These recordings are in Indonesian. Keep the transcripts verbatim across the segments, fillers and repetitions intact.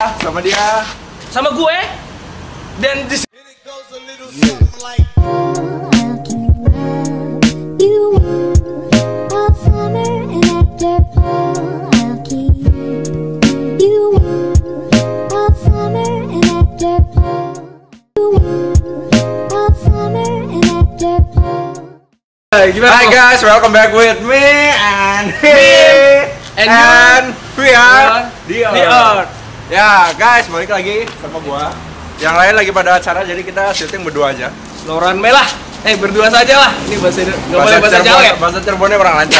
Sama dia, sama gue, dan di sini Hi guys, welcome back with me and him and, and we are the Earth. Ya guys, balik lagi sama gua. Yang lain lagi pada acara, jadi kita syuting berdua aja. Loran melah, eh berdua saja lah. Ini bahasa nggak boleh bahasa Jawa ya. Bahasa Cirebonnya kurang lancar.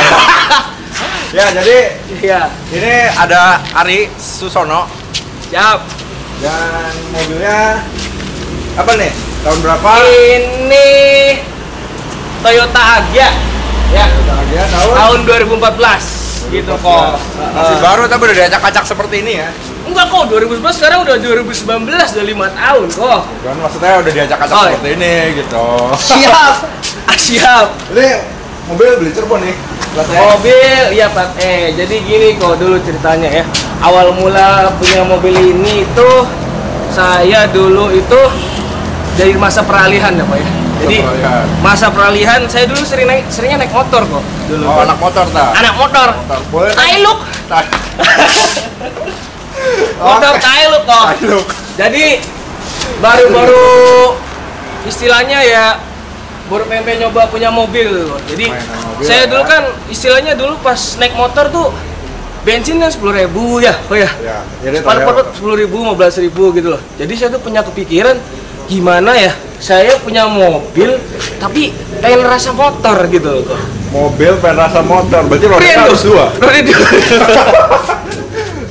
Ya jadi, ya ini ada Ari Susono. Yap. Dan mobilnya apa nih? Tahun berapa? Ini Toyota Agya. Ya, Toyota Agya tahun tahun dua ribu empat belas, dua ribu empat belas gitu kok. Uh, Masih baru tapi udah diacak-acak seperti ini ya. Enggak kok, dua ribu sebelas sekarang udah dua ribu sembilan belas, udah lima tahun kok. Bukan, maksudnya udah diacak-acak oh, seperti ini gitu. Siap. Ah, siap. Ini mobil beli Cirebon nih. Mobil iya Pak. Eh, jadi gini kok dulu ceritanya ya. Awal mula punya mobil ini itu saya dulu itu dari masa peralihan ya Pak ya. Jadi peralihan. Masa peralihan saya dulu sering naik, seringnya naik motor kok. Dulu oh, anak motor tak? Anak motor. motor. Boleh. ThaiLook. Motor ThaiLook kok. ThaiLook. Jadi baru-baru istilahnya ya baru pengen nyoba punya mobil. Jadi mobil, saya dulu ya. Kan istilahnya dulu pas naik motor tuh bensinnya sepuluh ribu ya, oh ya. Ya jadi sepuluh ribu, lima belas ribu gitu loh. Jadi saya tuh punya kepikiran gimana ya saya punya mobil tapi pengen rasa motor gitu loh. Mobil pengen rasa motor berarti Roda dua. Roda dua.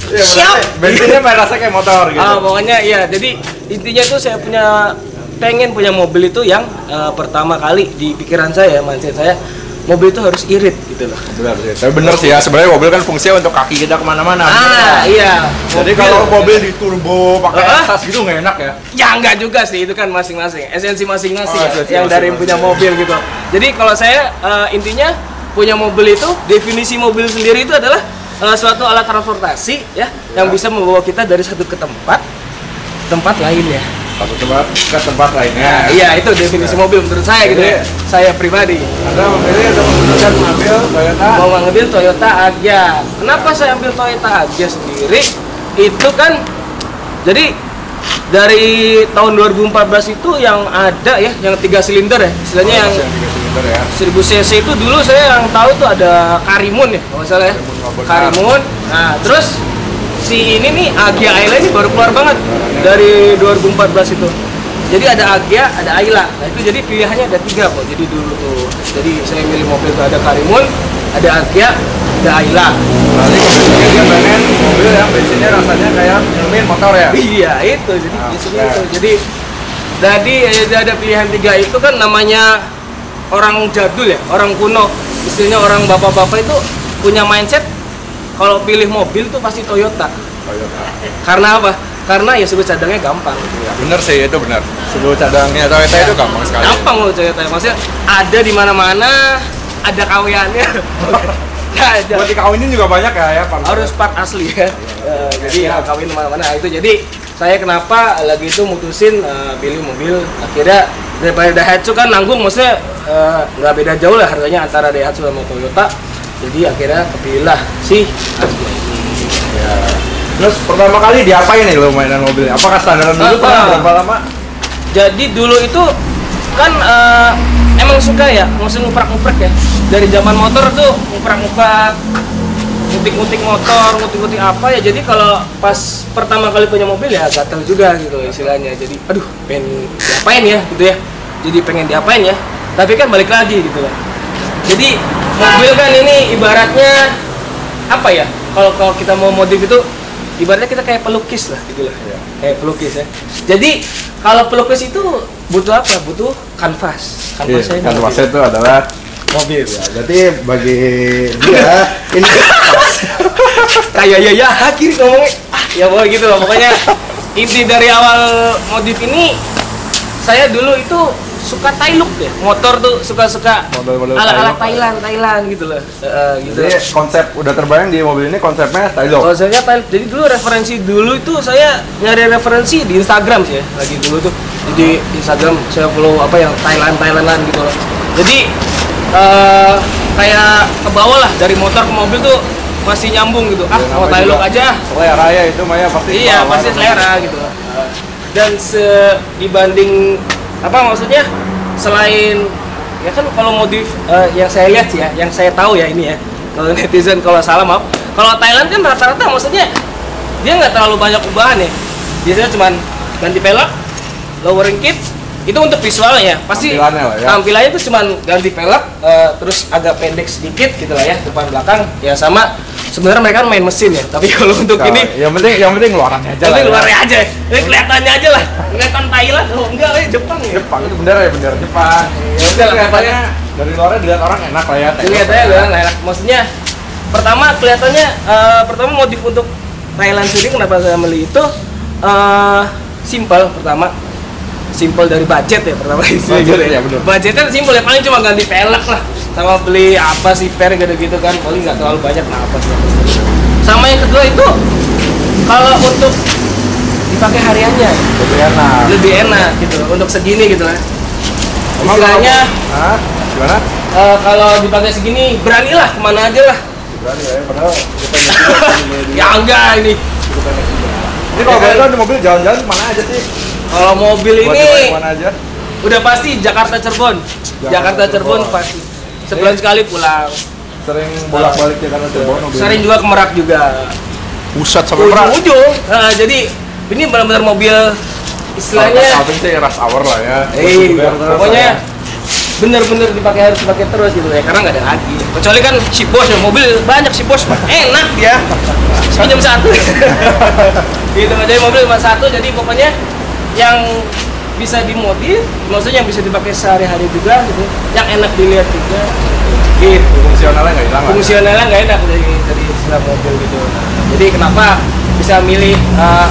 Ya, siap. Bensinnya pengen rasa kayak motor gitu. Ah, pokoknya iya. Jadi intinya tuh saya punya pengen punya mobil itu yang uh, pertama kali di pikiran saya, mindset saya mobil itu harus irit gitu loh. Benar sih. Tapi bener sih ya, sebenarnya mobil kan fungsinya untuk kaki kita kemana-mana. Ah gitu. Iya. Jadi mobil, kalau mobil di turbo pakai uh, atas gitu nggak enak ya? Ya nggak juga sih, itu kan masing-masing. Esensi masing-masing oh, ya, yang masing-masing dari punya mobil gitu. Jadi kalau saya uh, intinya punya mobil itu definisi mobil sendiri itu adalah uh, suatu alat transportasi ya, ya yang bisa membawa kita dari satu ke tempat tempat lain ya. Satu tempat ke tempat lainnya. Nah, iya itu definisi ya. Mobil menurut saya. Jadi, gitu ya. Saya pribadi. Anda memilih atau memutuskan mengambil Toyota? Mau mengambil Toyota Agya. Kenapa saya ambil Toyota Agya sendiri? Itu kan jadi dari tahun dua ribu empat belas itu yang ada ya, yang tiga silinder ya. Istilahnya oh, yang silinder ya. seribu cc itu dulu saya yang tahu tuh ada Karimun ya, kalau salah ya. Karimun. Nah terus si ini nih Agya Aila ini baru keluar banget dari dua ribu empat belas itu. Jadi ada Agya, ada Aila. Nah itu jadi pilihannya ada tiga kok. Jadi dulu tuh, jadi saya milih mobil itu ada Karimun, ada Agya, ada Aila. Berarti kemudian pengen mobil yang bensinnya rasanya kayak nyelumin motor ya? Iya itu. Jadi nah, bensinnya itu. Jadi tadi ada pilihan tiga itu kan namanya orang jadul ya, orang kuno. Istilahnya orang bapak-bapak itu punya mindset. Kalau pilih mobil tuh pasti Toyota. Toyota. Karena apa? Karena ya sebut cadangnya gampang. Ya, bener sih itu bener. Sebut cadangnya Toyota ya. Itu gampang sekali. Gampang loh Toyota. Maksudnya ada di mana-mana, ada kawiannya. Nah, buat dikawinin juga banyak ya, ya Pak. Harus part asli ya. Ya uh, jadi ya kawin mana-mana nah, itu. Jadi saya kenapa lagi itu mutusin uh, pilih mobil akhirnya daripada Daihatsu kan nanggung, maksudnya nggak uh, beda jauh lah harganya antara Daihatsu sama Toyota. Jadi akhirnya kepilihlah sih Agya ini. Ya. Terus pertama kali diapain nih lo mainan mobilnya? Apakah standaran dulu? Berapa lama? Jadi dulu itu kan uh, emang suka ya, mesti nguprak-nguprak ya. Dari zaman motor tuh nguprak-nguprak, ngutik-ngutik motor, ngutik-ngutik apa ya. Jadi kalau pas pertama kali punya mobil ya gatel juga gitu istilahnya. Jadi aduh pengen diapain ya gitu ya. Jadi pengen diapain ya. Tapi kan balik lagi gitu loh. Jadi mobil kan ini ibaratnya apa ya? Kalau kalau kita mau modif itu ibaratnya kita kayak pelukis lah gitulah. Ya. Kayak pelukis ya. Jadi kalau pelukis itu butuh apa? Butuh kanvas. Kanvasnya yeah, itu adalah mobil ya. Berarti bagi dia ini kayak ya ya akhir ngomongnya ah ya boy gitu loh. Pokoknya inti dari awal modif ini saya dulu itu suka ThaiLook ya, motor tuh suka-suka ala-ala Thailand, Thailand gitu loh. Uh, gitu. Jadi konsep udah terbayang di mobil ini konsepnya ThaiLook. Konsepnya ThaiLook. Jadi dulu referensi dulu itu saya nyari referensi di Instagram sih ya. Lagi dulu tuh di Instagram saya follow apa yang Thailand, Thailandan gitu loh. Jadi uh, kayak ke bawah lah dari motor ke mobil tuh masih nyambung gitu. Ah, mau ThaiLook aja. Selera ya itu Maya pasti. Iya, pasti selera gitu. Dan se dibanding apa maksudnya selain ya kan kalau modif uh, yang saya lihat sih ya, yang saya tahu ya ini ya, kalau netizen kalau salah maaf, kalau Thailand kan rata-rata maksudnya dia nggak terlalu banyak perubahan ya, biasanya cuman ganti pelek, lowering kit, itu untuk visualnya pasti tampilannya, lah, ya. Tampilannya itu cuman ganti pelek uh, terus agak pendek sedikit gitu lah ya, depan belakang ya sama. Sebenarnya mereka main mesin ya, tapi kalau untuk nah, ini yang penting yang penting luarannya aja. Tapi luarnya aja. Ini kelihatannya aja lah. Kelihatan Thailand, oh enggak lah Jepang ya. Jepang itu bener ya, bener Jepang. Ya udah kelihatannya dari luarnya dilihat orang enak lah ya. Kelihatannya orang enak. Maksudnya pertama kelihatannya uh, pertama motif untuk Thailand sendiri kenapa saya beli itu uh, simple pertama. Simple dari budget ya pertama isinya gitu ya. Budgetnya simple ya, paling cuma ganti pelek lah. Sama beli apa sih per gitu-gitu kan, paling nggak terlalu banyak nah apa sih. Sama yang kedua itu kalau untuk dipakai hariannya lebih enak, lebih enak gitu untuk segini gitu lah. Istilahnya ah gimana? Uh, kalau dipakai segini beranilah kemana aja lah. Berani ya, padahal kita ya enggak ini. Jadi kalau balik di mobil jalan-jalan kemana aja sih? Kalau mobil ini aja? Udah pasti Jakarta Cirebon, Jakarta Cirebon pasti. Sebulan sekali pulang. Sering bolak-balik Jakarta Cirebon. Sering juga ke Merak juga. Pusat sampai Merak. Ujung. Nah, jadi ini benar-benar mobil istilahnya. Kalau sih rush hour lah ya. Eh, pokoknya bener-bener dipakai harus dipakai terus gitu ya, karena nggak ada lagi. Kecuali kan si bos ya, mobil banyak si bos enak dia. Pinjam satu. Gitu aja mobil cuma satu, jadi pokoknya yang bisa dimodif, maksudnya yang bisa dipakai sehari-hari juga gitu, yang enak dilihat juga gitu. Fungsionalnya nggak hilang, fungsionalnya nggak enak dari dari istilah mobil gitu. Jadi kenapa bisa milih uh,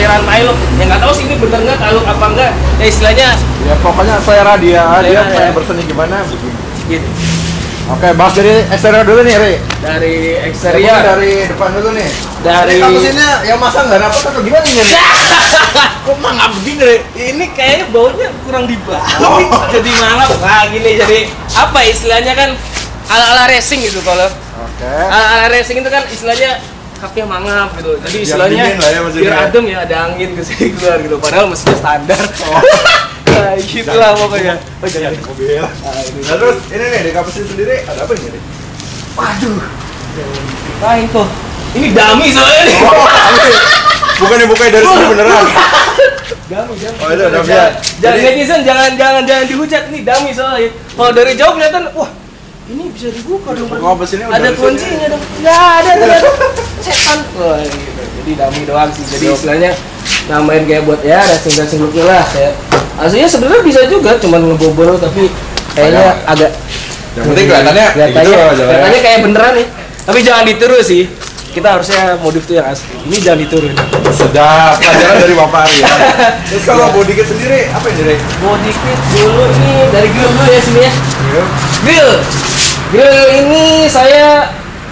aliran ThaiLook ya, nggak tahu sih ini bener nggak ThaiLook apa enggak ya, istilahnya ya pokoknya selera dia, dia kayak berseni gimana gitu. Oke, bahas dari eksterior dulu nih, Ri. Dari eksterior ya, dari depan dulu nih. Dari kapusinnya yang masang nggak dapat atau gimana nih? Kok mah nggak begini, Ri? Ini kayaknya baunya kurang dibalik. Oh. Jadi malah nah, gini, jadi apa istilahnya kan ala-ala racing gitu kalau. Oke. Okay. Ala-ala racing itu kan istilahnya kapnya mangap gitu. Jadi istilahnya ya, biar adem ya, ada angin ke sini keluar gitu. Padahal mesinnya standar. Oh. Nah, gitu lah pokoknya. Oh, jadi ada mobil. Nah, ini. Nah, terus ini nih di kampus sendiri ada apa ini? Waduh. Nah, itu. Ini dummy soalnya. Oh, bukan dibukain dari sini beneran. Dummy, dummy. Oh, itu dummy. Jadi netizen jangan jangan jangan dihujat, ini dummy soalnya. Kalau dari jauh kelihatan, wah, ini bisa dibuka dong. Ada kuncinya dong. Enggak ada ternyata. Setan. Wah, gitu. Jadi dummy doang sih. Jadi istilahnya namain kayak buat ya racing-racing look lah kayak. Aslinya sebenarnya bisa juga, cuman ngebobol tapi kayaknya Ayah. agak yang penting kelihatannya kelihatannya gitu, kayak beneran nih. Tapi jangan ditiru sih. Kita harusnya modif tuh yang asli. Ini jangan ditiru. Sedap pelajaran dari Bapak Ari ya. Terus kalau body kit sendiri apa yang direk? Body kit dulu ini dari grill dulu ya sini ya. Grill. Grill. Grill ini saya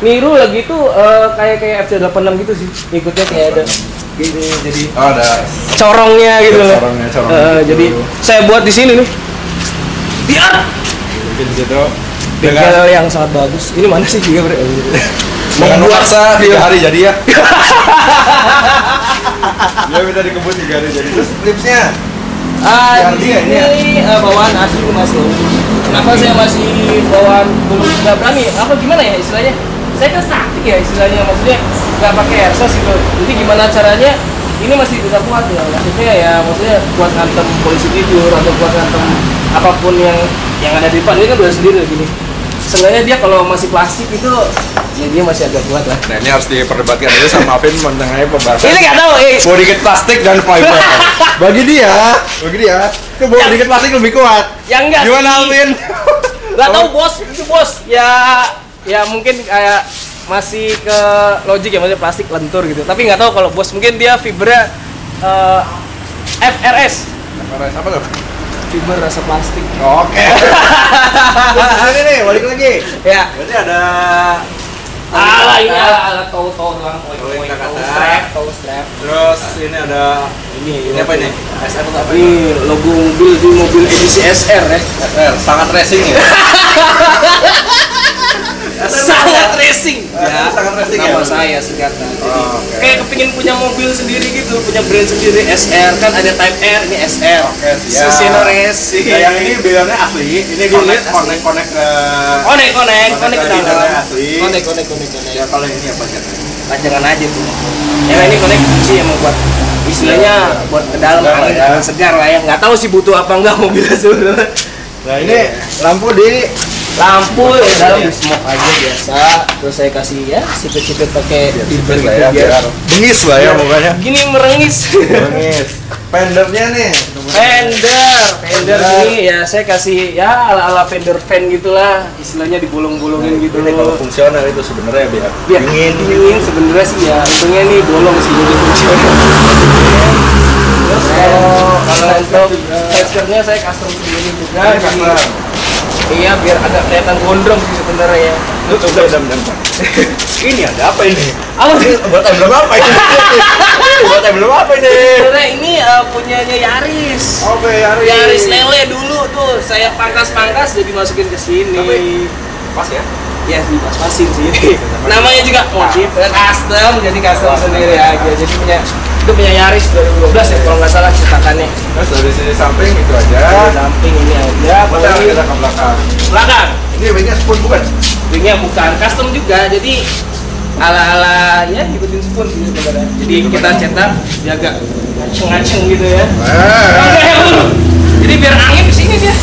niru lagi tuh uh, kayak kayak F C delapan enam gitu sih. Ikutnya kayak ada gini, jadi oh, ada corongnya gitu loh. Corongnya, corongnya uh, gitu. Jadi saya buat di sini nih. Biar bikin gitu. Dengan yang sangat bagus. Ini mana sih juga Bre? Membuat saya tiga hari jadi ya. Dia minta dikebut tiga hari jadi. Terus clipsnya ah uh, ini, ini ya? uh, bawaan asli masih. Kenapa saya masih bawaan belum nggak berani? Apa gimana ya istilahnya? Saya kan sakit ya istilahnya, maksudnya nggak pakai airsoft gitu. Jadi gimana caranya ini masih bisa kuat ya, maksudnya ya maksudnya kuat ngantem polisi tidur atau kuat ngantem apapun yang yang ada di depan ini kan udah sendiri gini. Sebenarnya dia kalau masih plastik itu ya dia masih agak kuat lah. Nah ini harus diperdebatkan dulu sama Alvin mengenai pembahasan ini nggak tahu eh body kit plastik dan fiber. Bagi dia, bagi dia itu body kit plastik lebih kuat ya enggak gimana Alvin? Nggak tahu bos, itu bos ya. Ya mungkin kayak masih ke logik ya, maksudnya plastik lentur gitu. Tapi nggak tahu kalau bos mungkin dia fibernya uh, F R S. F R S apa tuh? fiber rasa plastik. Oke. Ini nih, balik lagi. Ya. Berarti ada alat ini alat tau-tau doang. Strap, tau strap. Terus ini ada ini. Ini apa ini? S R atau apa? Ini logo mobil di mobil edisi S R ya. S R sangat racing ya. Sangat racing. Ya, sangat racing ya. Nama saya singkatan. Oh, okay. Kayak kepingin punya mobil sendiri gitu, punya brand sendiri. S R kan ada Type R, ini S R. Oke. Susono Racing. Nah, yang ini bilangnya asli. Ini connect connect connect ke Connect connect connect ke dalam. Connect connect connect connect. Ya kalau ini apa jadinya? Pajangan aja tuh. Ya ini connect sih yang membuat istilahnya buat ke dalam angin segar lah ya. Enggak tahu sih butuh apa enggak mobilnya sebenarnya. Nah, ini lampu di lampu ya, dalam di smoke aja biasa. Terus saya kasih ya sipit-sipit pakai fiber gitu ya, biar bengis lah ya pokoknya gini merengis merengis pendernya nih pender pender ini ya saya kasih ya ala-ala fender fan gitulah istilahnya digolong-golongin gitu. Ini kalau fungsional itu sebenarnya biar dingin dingin sebenarnya sih ya untungnya nih bolong sih jadi fungsional. Terus kalau untuk teksturnya saya custom sendiri juga iya biar agak kelihatan gondrong sih sebenarnya ya. Lu coba dam-dam. Ini ada apa ini? Apa sih? Buat emblem apa ini? Buat emblem apa ini? Sebenarnya ini uh, punyanya Yaris. Oke, okay, Yaris. Yaris lele dulu tuh saya pangkas-pangkas jadi masukin ke sini. Tapi pas ya? Iya, pas-pasin sih. Namanya juga motif oh, custom jadi custom oh, sendiri aja. Ya. Jadi punya itu punya Yaris dua ribu dua belas ya kalau nggak salah cetakannya. Terus dari sini samping itu aja. Dari samping ini aja. Kemudian kita ke belakang. Belakang. Ini wingnya Spoon bukan? Wingnya bukan, custom juga. Jadi ala-ala ya ikutin Spoon sih sebenarnya. Jadi itu kita cetak jaga ngaceng-ngaceng gitu ya. Nah. Jadi biar angin kesini dia.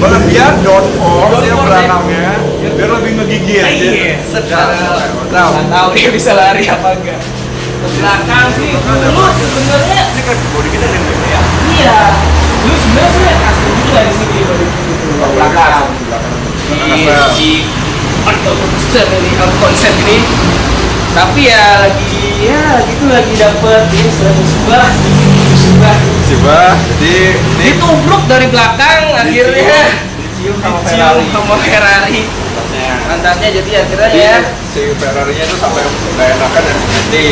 Malah biar downforce dia belakangnya biar lebih ngegigi aja. Iya. Sedang. Nggak tahu dia bisa lari apa enggak. Belakang sih, dulu sebenarnya ini kan bodi kita yang gede ya? Iya, dulu sebenarnya saya custom juga di sini bodi kita belakang di konsep ini, konsep ini tapi ya lagi, ya gitu lagi dapet ini sudah musibah musibah musibah, jadi ditubruk dari belakang akhirnya dicium sama Ferrari antaranya jadi akhirnya ya si Ferrari-nya tuh sampai nggak enakan dan ganti.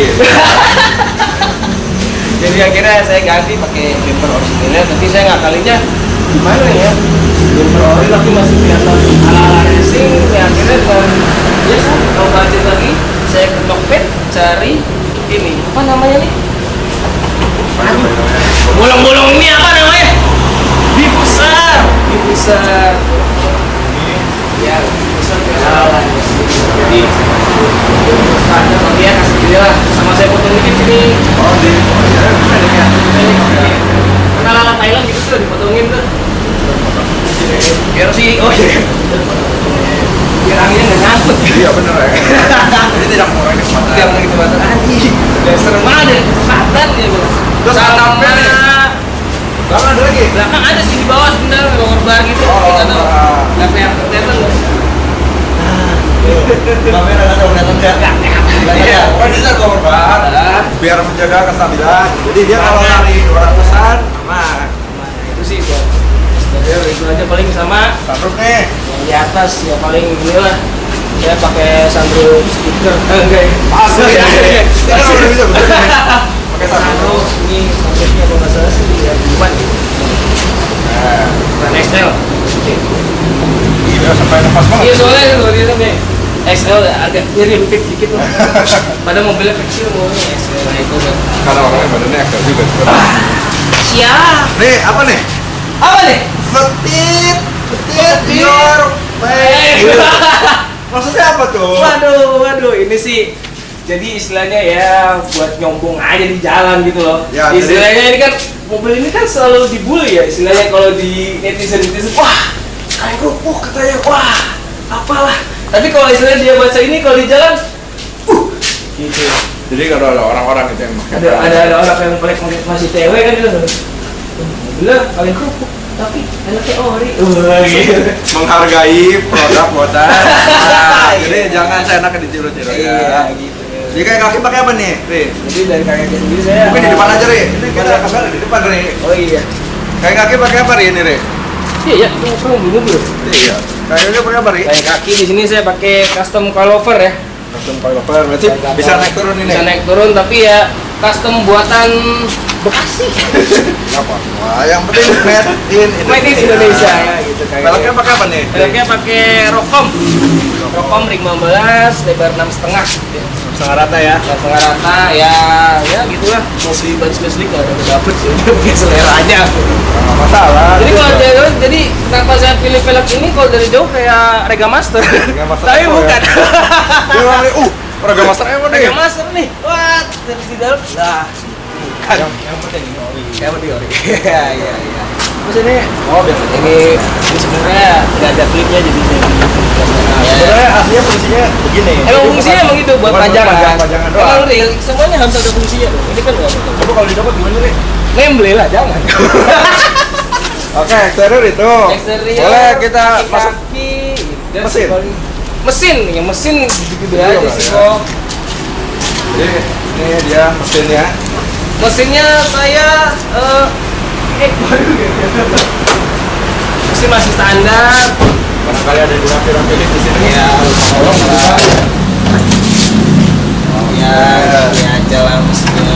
Jadi akhirnya saya ganti pakai bumper originalnya, tapi saya ngakalinya gimana ya? Bumper original tapi masih kelihatan ala-ala racing. Ya akhirnya ya saya mau balik lagi, saya ke Tokped cari ini apa namanya nih? Bolong-bolong ini apa namanya? Diffuser, diffuser. Ya, besar jalan. Jadi ada tapi ya kasih jendela sama saya potong dikit sini. Oh, di karena ala Thailand gitu tuh dipotongin tuh. Biar sih, oh iya. Biar anginnya nggak nyangkut. Iya bener ya. Jadi tidak mau lagi kesempatan. Tidak mau lagi kesempatan lagi. Dasar mana dari kesempatan ya bos. Terus alampnya. Belakang ada lagi? Belakang ada sih di bawah sebenarnya longgar gitu. Oh, nggak pernah kelihatan loh. Kamera nggak tahu kelihatan nggak? Iya. Kan bisa longgar. Biar menjaga kestabilan. Jadi dia kalau lari dua ratusan aman. Itu sih buat. Itu aja paling sama. Sunroof nih. Di atas ya paling inilah. Saya pakai sunroof speaker. Enggak. Asli. Kita udah bisa betul. Pakai sunroof ini paketnya kalau nggak salah sih ya bukan nah X L iya sampai lepas banget iya soalnya itu nih X L agak nyerimpit dikit lah pada mobilnya kecil mobilnya X L nah itu kan karena orangnya badannya X L juga siap nih apa nih apa nih betit betit your baik maksudnya apa tuh waduh waduh ini sih jadi istilahnya ya buat nyombong aja di jalan gitu loh. Ya, istilahnya ini kan mobil ini kan selalu dibully ya. Istilahnya kalau di netizen netizen wah kayak kerupuk katanya wah apalah. Tapi kalau istilahnya dia baca ini kalau di jalan, uh gitu. Jadi kalau ada orang-orang itu yang ada ada, ada orang yang paling masih cewek kan gitu. Mobilnya paling kerupuk tapi ada teori uh, gitu. Menghargai produk buatan. Nah, jadi jangan seenaknya dicurut-curut ya. Gitu. Jadi kayak kaki pakai apa nih, Ri? Jadi dari kaki sendiri saya mungkin di depan aja, Ri. Ini kita kesana di depan, Ri. Oh iya. Kayak kaki pakai apa ini, Re? Iya, itu ukuran dulu dulu. Iya. Kayaknya pakai apa, Re? Kayak kaki di sini saya pakai custom coilover ya. Custom coilover berarti bisa, bisa naik turun ini. Bisa naik turun tapi ya custom buatan Bekasi. Enggak apa-apa. Yang penting made in Indonesia. Made in Indonesia ya gitu kayak. Velgnya pakai apa nih? Velgnya pakai Rokom. Rokom ring lima belas, lebar enam koma lima. Setengah rata ya? Setengah rata ya, ya gitulah. Mostly bunch muslim nggak ada dapet sih, mungkin selera aja. Nggak masalah. Jadi kalau dari jauh, jadi kenapa saya pilih velg ini kalau dari jauh kayak Rega Master. Rega Master. Tapi bukan. Dia uh, Rega Master emang nih. Rega Master nih, what? Terus di dalam, lah. Bukan. Yang penting ori. Yang penting ori. Iya iya iya. Terus ini, oh biar ini ini sebenarnya nggak ada klipnya jadinya. Sebenarnya aslinya fungsinya begini. Emang fungsinya emang gitu buat panjangan. Panjangan doang. Kalau real semuanya harus ada fungsinya. Ini kan nggak betul. Coba kalau didapat gimana nih? Nembel lah jangan. Oke, eksterior itu. Eksterior. Boleh kita masuk mesin. Mesin, yang mesin gitu-gitu aja sih kok. Jadi ini dia mesinnya. Mesinnya saya eh baru gitu. Mesin masih standar. Barangkali ada dua piring pilih di sini ya, tolong lah. Oh ya, ini aja lah mesinnya.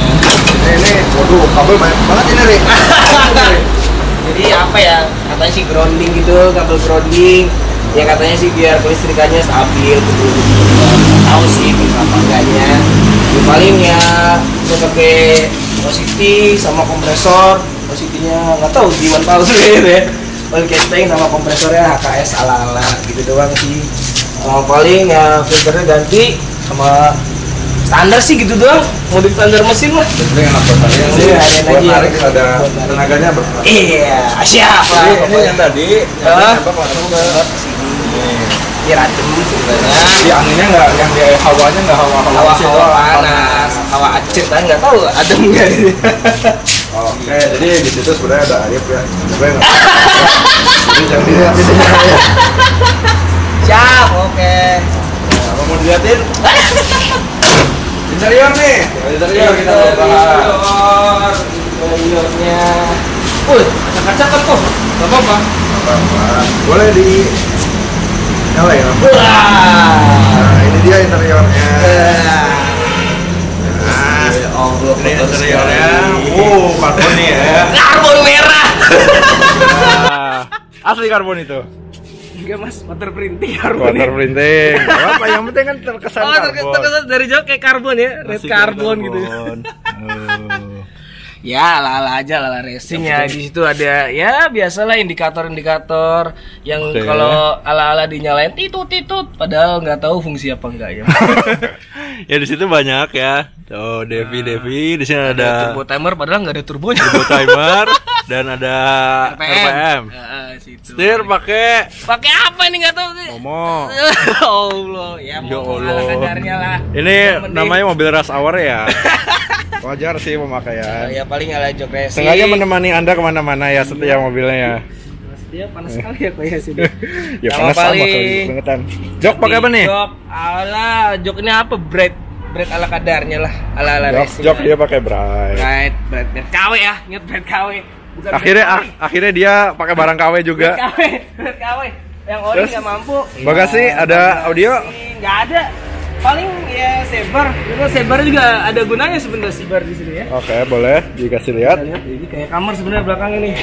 Ini, waduh, kabel banyak banget ini Rik. Jadi apa ya, katanya sih grounding gitu, kabel grounding. Ya katanya sih biar kelistrikannya stabil gitu. Tahu sih kenapa enggaknya. Paling ya sebagai O C T sama kompresor, O C T-nya nggak tahu gimana tahu sih gitu ya. Oil casting sama kompresornya H K S ala-ala gitu doang sih. Mau paling ya filternya ganti sama standar sih gitu doang. Modif standar mesin lah. Filternya enak buat tarik. Iya, buat tarik ada tenaganya berkurang. Iya, siap lah. Ini yang tadi, yang apa Pak? Ini racun sebenarnya. Di anginnya nggak, yang di hawanya nggak hawa-hawa sih. Hawa panas, hawa acet, saya nggak tahu adem nggak ini. Oke, jadi di situ sebenarnya ada Arif ya. Sebenarnya nggak. Jadi jangan dilihat di sini. Siap, oke. Apa mau dilihatin? Interior nih. Interior kita bahas. Interiornya. Wih, cakep-cakep kok. Gak apa-apa. Boleh di. Nyala ya? Nah, ini dia interiornya. Nah, ini interiornya. Wow, karbon nih ya. Karbon merah. Asli karbon itu? Enggak mas, waterprinting karbon. Waterprinting. Apa yang penting kan terkesan karbon. Terkesan dari jauh kayak karbon ya, red karbon gitu. Ya lala aja lala racing ya, di situ ada ya biasalah indikator-indikator yang okay. Kalau ala-ala dinyalain titut-titut padahal nggak tahu fungsi apa enggak ya. Ya di situ banyak ya. Oh Devi nah, Devi di sini ada, ada turbo timer padahal nggak ada turbonya. Turbo timer dan ada R P M. Heeh, situ. Setir pakai pakai apa ini nggak tahu sih. Momo. Allah, ya momo ala kadarnya lah. Ini namanya mobil rush hour ya. Wajar sih pemakaian. Ya paling ala jok racing. Sengaja menemani Anda kemana-mana ya setiap mobilnya ya. Dia panas sekali ya kok ya sini. Ya panas sama kali bangetan. Jok pakai apa nih? Jok ala joknya apa? Bread. Bread ala kadarnya lah. Ala-ala racing. Jok dia pakai bread. Bread, bread. K W ya, ingat bread K W. Bukan akhirnya akhirnya dia pakai barang K W juga. K W, bread K W. Yang ori enggak mampu. Bagasi ada audio? Enggak ada. Paling ya sebar, karena sebar juga ada gunanya sebenarnya sebar di sini ya. Oke, boleh dikasih lihat. Lihat ini kayak kamar sebenarnya belakang ini.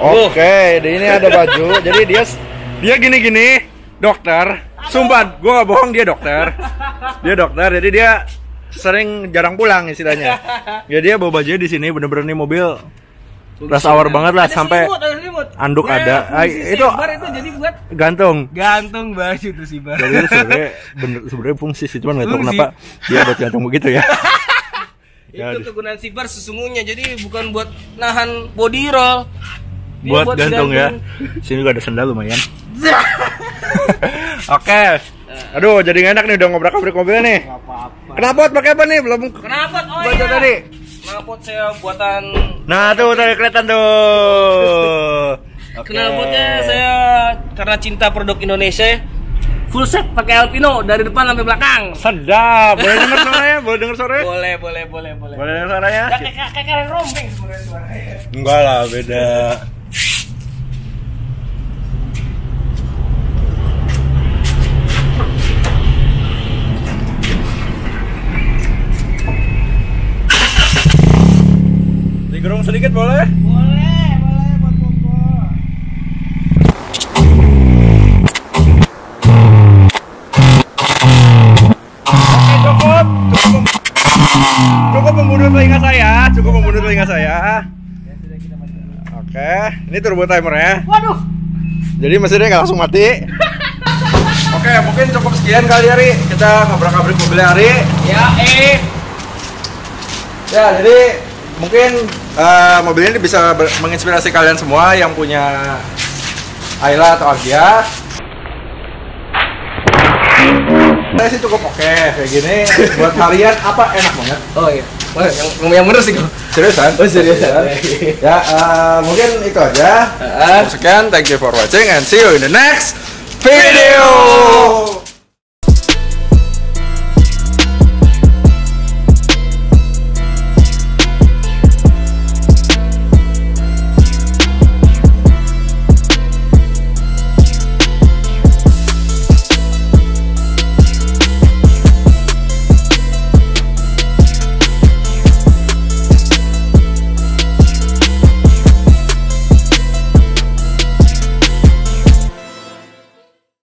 Oke, di ini ada baju. Jadi dia dia gini-gini, dokter. Sumpah, gua nggak bohong, dia dokter. Dia dokter, jadi dia sering jarang pulang istilahnya. Ya dia bawa bajunya di sini, bener-bener nih mobil rush hour banget lah sampai anduk ada. Nah, itu, sebar itu jadi buat gantung. Gantung baju tuh sih bar. Jadi sebenarnya bener sebenarnya fungsi sih cuman enggak tahu kenapa dia buat gantung begitu ya. Itu kegunaan si bar sesungguhnya. Jadi bukan buat nahan body roll. Buat, buat gantung, gantung ya. Sini juga ada sendal lumayan. Oke. Okay. Aduh, jadi nggak enak nih udah ngobrak-ngabrik mobilnya nih. Apa-apa. Kenapa pakai apa nih? Belum. Kenapa? Oh iya. Tadi. Knalpot saya buatan. Nah tuh udah kelihatan tuh. Okay. Knalpotnya saya karena cinta produk Indonesia full set pakai Alpino dari depan sampai belakang. Sedap. Boleh denger suaranya? Boleh denger suaranya? Boleh boleh boleh boleh. Boleh denger suaranya? Kayak kayak rombeng sebenarnya suaranya. Enggak lah beda. Digerung sedikit boleh? Boleh, boleh buat popo. Oke, cukup, cukup. Cukup membunut telinga saya, cukup membunut telinga saya. Ya, sudah kita matikan. Oke, ini turbo timer ya. Waduh. Jadi mesinnya nggak langsung mati. Oke, mungkin cukup sekian kali Ari. Kita ngabrak-ngabrik mobilnya Ari. Ya, eh. Ya, jadi mungkin uh, mobil ini bisa menginspirasi kalian semua yang punya Aila atau Agya. Saya sih cukup oke okay, kayak gini. Buat harian apa enak banget. Oh iya. Wah, yang yang bener sih kok. Seriusan? Oh seriusan. Ya uh, mungkin itu aja. Uh -huh. Sekian, thank you for watching and see you in the next video.